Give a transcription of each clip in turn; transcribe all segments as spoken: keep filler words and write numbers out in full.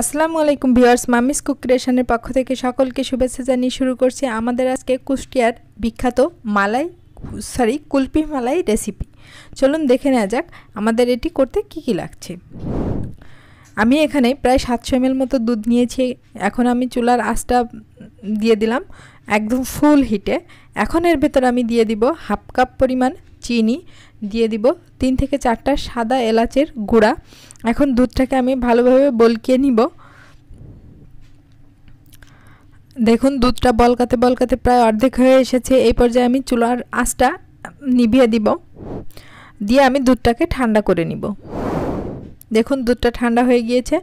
আসসালামু আলাইকুম viewers, মামিস cook ক্রিয়েশনের পক্ষ থেকে সকলকে শুভেচ্ছা জানিয়ে শুরু করছি আমাদের আজকে কুষ্টিয়ার বিখ্যাত মালাই সরি কুলফি মালাই রেসিপি। চলুন দেখে নেওয়া যাক আমাদের এটি করতে কি কি লাগছে। আমি এখানে প্রায় সাতশো এমএল মতো দুধ নিয়েছি। এখন আমি চুলার আঁচটা দিয়ে দিলাম একদম ফুল হিটে। এখন এর ভেতর আমি দিয়ে দিব হাফ কাপ পরিমাণ চিনি, দিয়ে দিব তিন থেকে চারটা সাদা এলাচের গুঁড়া। এখন দুধটাকে আমি ভালোভাবে বলকিয়ে নিব। দেখুন দুধটা বলকাতে বলকাতে প্রায় অর্ধেক হয়ে এসেছে। এই পর্যায়ে আমি চুলার আঁচটা নিভিয়ে দিব, দিয়ে আমি দুধটাকে ঠান্ডা করে নিব। দেখুন দুধটা ঠান্ডা হয়ে গিয়েছে।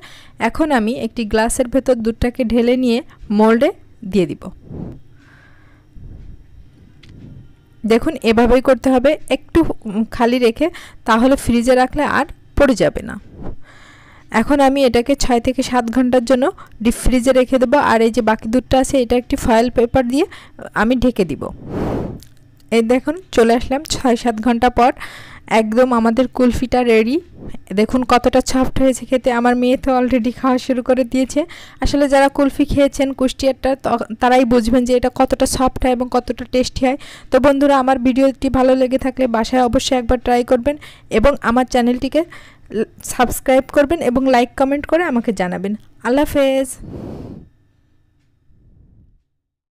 এখন আমি একটি গ্লাসের ভেতর দুধটাকে ঢেলে নিয়ে মোল্ডে দিয়ে দিব। দেখুন এভাবেই করতে হবে, একটু খালি রেখে, তাহলে ফ্রিজে রাখলে আর পড়ে যাবে না। এখন আমি এটাকে ছয় থেকে সাত ঘন্টার জন্য ডিপ ফ্রিজে রেখে দেবো। আর এই যে বাকি দুধটা আছে, এটা একটি ফয়েল পেপার দিয়ে আমি ঢেকে দিব। এই দেখুন চলে আসলাম ছয় সাত ঘন্টা পর, একদম আমাদের কুলফিটা রেডি। দেখুন কতটা সফট হয়েছে খেতে। আমার মেয়ে তো অলরেডি খাওয়া শুরু করে দিয়েছে। আসলে যারা কুলফি খেয়েছেন কুষ্টিয়ারটা তারাই বুঝবেন যে এটা কতটা সফট হয় এবং কতটা টেস্টি হয়। তো বন্ধুরা, আমার ভিডিওটি ভালো লেগে থাকলে বাসায় অবশ্যই একবার ট্রাই করবেন এবং আমার চ্যানেলটিকে সাবস্ক্রাইব করবেন এবং লাইক কমেন্ট করে আমাকে জানাবেন। আল্লাহ হাফেজ।